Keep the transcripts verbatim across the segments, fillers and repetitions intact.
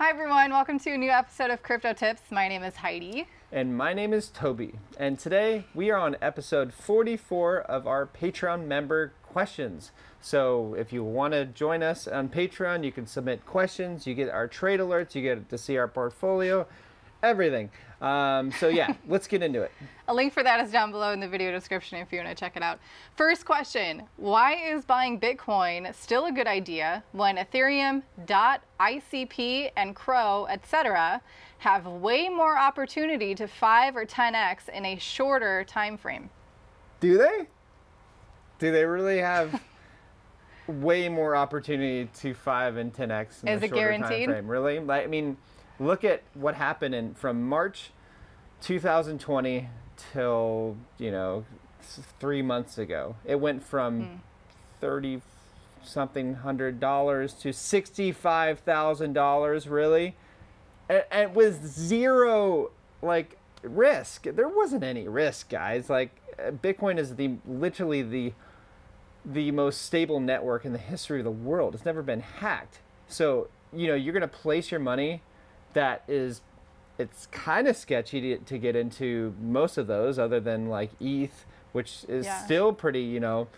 Hi everyone, welcome to a new episode of Crypto Tips. My name is Heidi. And my name is Toby. And today we are on episode forty-four of our Patreon member questions. So if you want to join us on Patreon, you can submit questions, you get our trade alerts, you get to see our portfolio, everything. Um, so yeah, let's get into it. A link for that is down below in the video description if you want to check it out. First question, why is buying Bitcoin still a good idea when Ethereum, D O T, I C P, and Crow, et cetera have way more opportunity to five or ten X in a shorter time frame? Do they? Do they really have way more opportunity to five and ten X in a shorter guaranteed? Time frame? Really? Like, I mean, look at what happened in from March two thousand twenty till, you know, three months ago. It went from mm. thirty something hundred dollars to sixty-five thousand dollars, really? And, and with zero, like, risk. There wasn't any risk, guys. Like, Bitcoin is the literally the the most stable network in the history of the world. It's never been hacked. So, you know, you're going to place your money that is, it's kind of sketchy to, to get into most of those other than like E T H, which is yeah. still pretty, you know,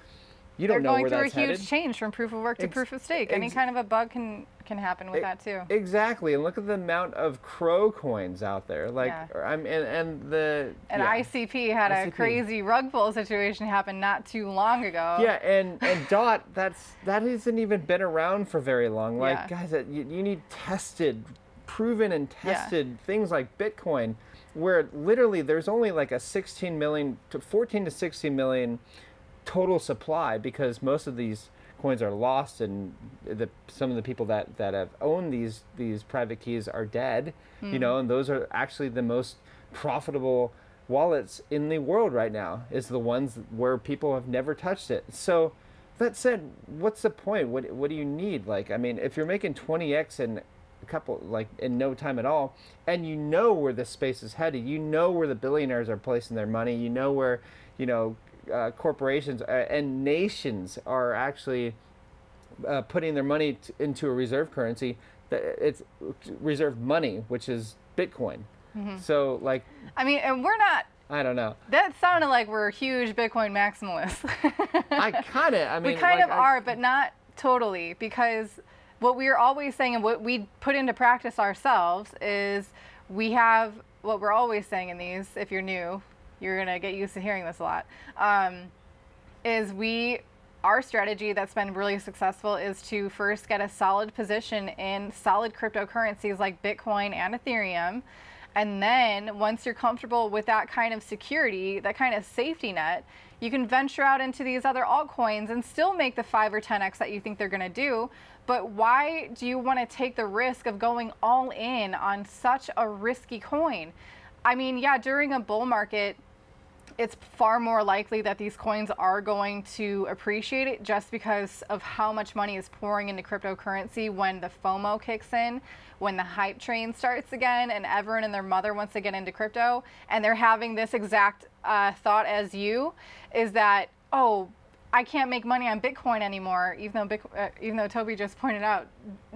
you don't They're know where that's headed. They're going through a huge headed. change from proof of work to ex proof of stake. Any kind of a bug can, can happen with it, that too. Exactly. And look at the amount of Crow coins out there. Like, yeah. I'm, and, and the... And yeah. I C P had I C P. A crazy rug pull situation happen not too long ago. Yeah, and, and D O T, that's, that hasn't even been around for very long. Like, yeah. guys, that, you, you need tested... proven and tested yeah. things like Bitcoin, where literally there's only like a sixteen million to fourteen to sixteen million total supply, because most of these coins are lost, and the some of the people that that have owned these these private keys are dead. mm. You know, and those are actually the most profitable wallets in the world right now, is the ones where people have never touched it. So that said, what's the point? What what do you need? Like, I mean, if you're making twenty X and a couple, like, in no time at all, and you know where this space is headed, you know where the billionaires are placing their money, you know where, you know, uh, corporations are, and nations are actually uh, putting their money t into a reserve currency, that it's reserve money, which is Bitcoin. Mm-hmm. So, like, I mean, and we're not, I don't know. That sounded like we're huge Bitcoin maximalists. I kind of, I mean, we kind like, of are, I, but not totally, because what we are always saying and what we put into practice ourselves is we have what we're always saying in these, if you're new, you're going to get used to hearing this a lot, um, is we, our strategy that's been really successful is to first get a solid position in solid cryptocurrencies like Bitcoin and Ethereum. And then once you're comfortable with that kind of security, that kind of safety net, you can venture out into these other altcoins and still make the five or ten X that you think they're going to do. But why do you want to take the risk of going all in on such a risky coin? I mean, yeah, during a bull market, it's far more likely that these coins are going to appreciate it just because of how much money is pouring into cryptocurrency when the FOMO kicks in, when the hype train starts again, and everyone and their mother wants to get into crypto, and they're having this exact uh, thought as you, is that, oh, I can't make money on Bitcoin anymore, even though, Bit uh, even though Toby just pointed out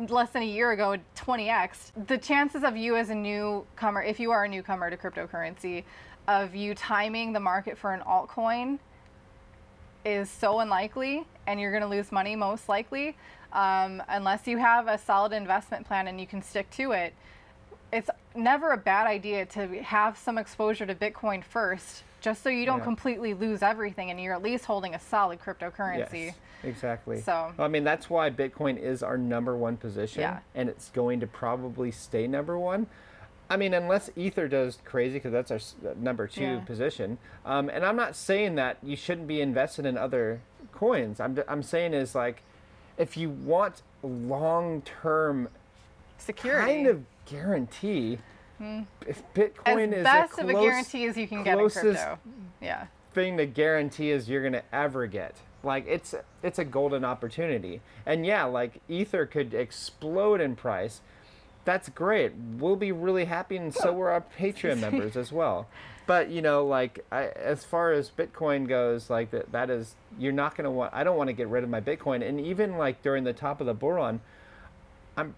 less than a year ago, twenty X. The chances of you as a newcomer, if you are a newcomer to cryptocurrency, of you timing the market for an altcoin is so unlikely, and you're going to lose money most likely, um, unless you have a solid investment plan and you can stick to it. It's never a bad idea to have some exposure to Bitcoin first, just so you don't yeah. completely lose everything and you're at least holding a solid cryptocurrency. Yes, exactly. So I mean, that's why Bitcoin is our number one position, yeah. and it's going to probably stay number one. I mean, unless Ether does crazy, because that's our number two yeah. position. Um, and I'm not saying that you shouldn't be invested in other coins. I'm, I'm saying is, like, if you want long-term security, kind of guarantee, mm. if Bitcoin as is best the close, of a guarantee as you can get in crypto. Yeah. Thing to guarantee is you're going to ever get. Like, it's it's a golden opportunity. And yeah, like, Ether could explode in price. That's great. We'll be really happy, and so will our Patreon members as well. But, you know, like, I, as far as Bitcoin goes, like, that, that is, you're not going to want, I don't want to get rid of my Bitcoin. And even, like, during the top of the bull run, I'm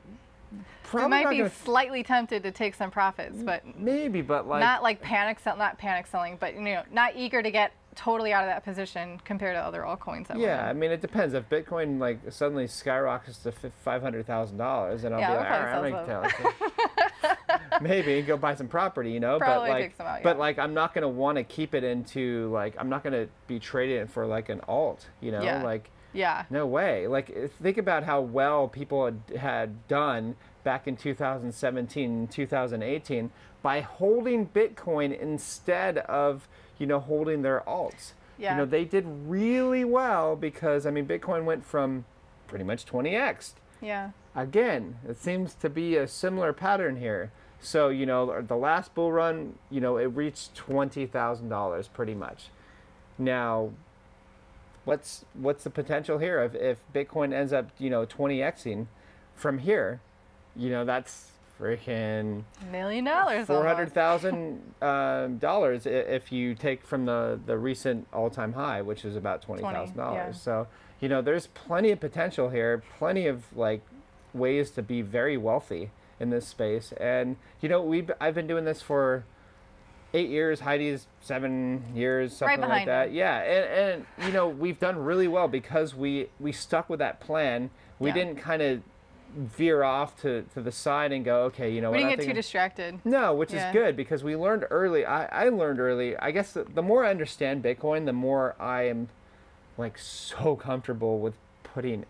probably might be slightly tempted to take some profits, but maybe, but like not like panic sell, not panic selling, but you know, not eager to get totally out of that position compared to other altcoins. That yeah, I mean, it depends. If Bitcoin like suddenly skyrockets to five hundred thousand dollars, and I'll yeah, be like, all right, I'm gonna tell maybe go buy some property, you know. Probably but like, some out, yeah. but like, I'm not gonna want to keep it into like, I'm not gonna be trading it for like an alt, you know, yeah. like. Yeah. No way. Like, think about how well people had, had done back in two thousand seventeen and two thousand eighteen by holding Bitcoin instead of, you know, holding their alts. Yeah. You know, they did really well because, I mean, Bitcoin went from pretty much twenty X. Yeah. Again, it seems to be a similar pattern here. So, you know, the last bull run, you know, it reached twenty thousand dollars pretty much. Now, What's what's the potential here if if Bitcoin ends up you know twenty Xing from here, you know that's freaking million dollars, four hundred thousand um, dollars if you take from the the recent all time high, which is about twenty thousand yeah. dollars. So you know there's plenty of potential here, plenty of like ways to be very wealthy in this space. And you know we I've been doing this for eight years, Heidi's seven years, something right like that. Me. Yeah, and, and you know we've done really well because we we stuck with that plan. We yeah. didn't kind of veer off to to the side and go, okay, you know. We didn't get thinking, too distracted. No, which yeah. is good because we learned early. I I learned early. I guess the, the more I understand Bitcoin, the more I am like so comfortable with putting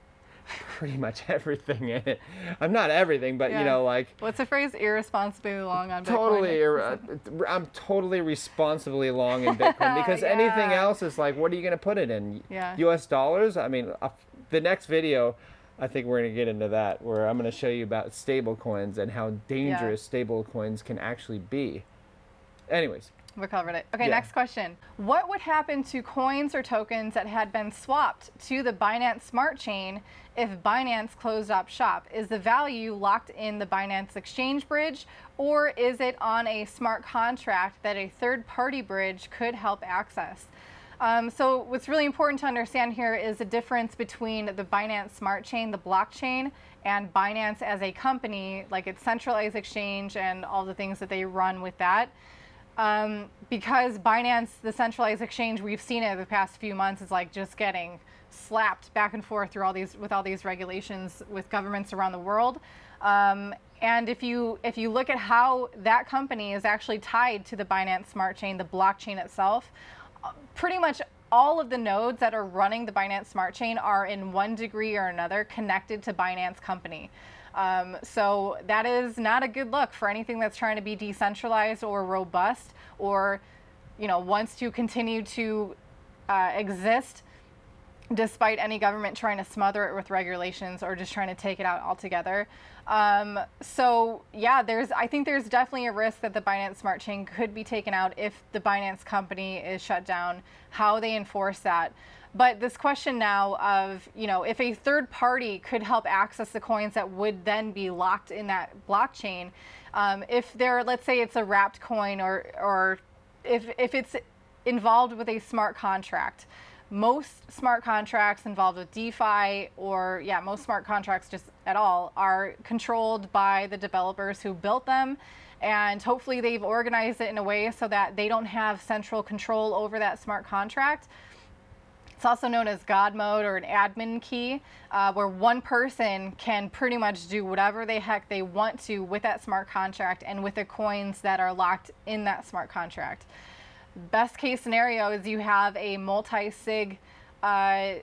pretty much everything in it. I'm not everything, but yeah. you know, like what's the phrase? Irresponsibly long on Bitcoin. Totally, ir I'm totally responsibly long in Bitcoin because yeah. anything else is like, what are you going to put it in? Yeah. U S dollars. I mean, uh, the next video, I think we're going to get into that, where I'm going to show you about stable coins and how dangerous yeah. stable coins can actually be. Anyways. We covered it. Okay, yeah. next question. What would happen to coins or tokens that had been swapped to the Binance Smart Chain if Binance closed up shop? Is the value locked in the Binance Exchange bridge, or is it on a smart contract that a third-party bridge could help access? Um, so what's really important to understand here is the difference between the Binance Smart Chain, the blockchain, and Binance as a company, like its centralized exchange and all the things that they run with that. Um, because Binance, the centralized exchange, we've seen it the past few months is like just getting slapped back and forth through all these with all these regulations with governments around the world. Um, and if you if you look at how that company is actually tied to the Binance Smart Chain, the blockchain itself, pretty much all of the nodes that are running the Binance Smart Chain are in one degree or another connected to Binance Company. Um, so that is not a good look for anything that's trying to be decentralized or robust, or, you know, wants to continue to uh, exist despite any government trying to smother it with regulations or just trying to take it out altogether. Um, so yeah, there's, I think there's definitely a risk that the Binance Smart Chain could be taken out if the Binance company is shut down, how they enforce that. But this question now of, you know, if a third party could help access the coins that would then be locked in that blockchain, um, if they're, let's say it's a wrapped coin, or, or if, if it's involved with a smart contract, most smart contracts involved with DeFi, or yeah, most smart contracts just at all, are controlled by the developers who built them. And hopefully they've organized it in a way so that they don't have central control over that smart contract. It's also known as God mode or an admin key, uh, where one person can pretty much do whatever the heck they want to with that smart contract and with the coins that are locked in that smart contract. Best case scenario is you have a multi-sig uh,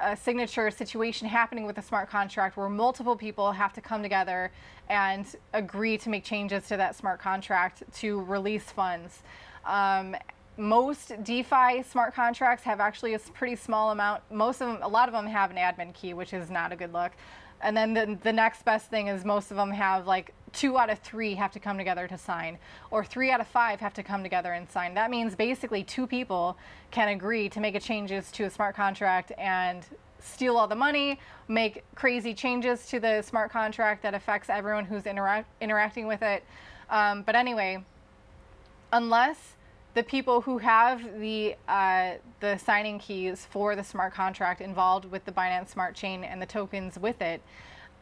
a signature situation happening with a smart contract where multiple people have to come together and agree to make changes to that smart contract to release funds. Um, Most DeFi smart contracts have actually a pretty small amount. Most of them, a lot of them have an admin key, which is not a good look. And then the, the next best thing is most of them have like two out of three have to come together to sign, or three out of five have to come together and sign. That means basically two people can agree to make a changes to a smart contract and steal all the money, make crazy changes to the smart contract that affects everyone who's intera- interacting with it. Um, but anyway, unless the people who have the, uh, the signing keys for the smart contract involved with the Binance Smart Chain and the tokens with it,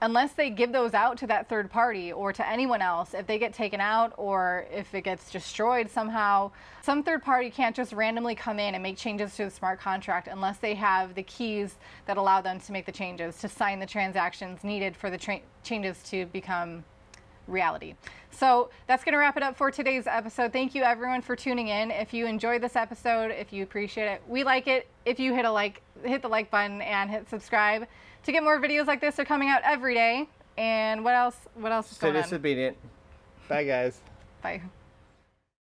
unless they give those out to that third party or to anyone else, if they get taken out or if it gets destroyed somehow, some third party can't just randomly come in and make changes to the smart contract unless they have the keys that allow them to make the changes, to sign the transactions needed for the tra- changes to become reality. So that's going to wrap it up for today's episode. Thank you everyone for tuning in. If you enjoyed this episode, if you appreciate it, we like it if you hit a like, hit the like button and hit subscribe to get more videos like this. They're coming out every day. And what else? What else is going on? Stay disobedient. Bye guys. Bye.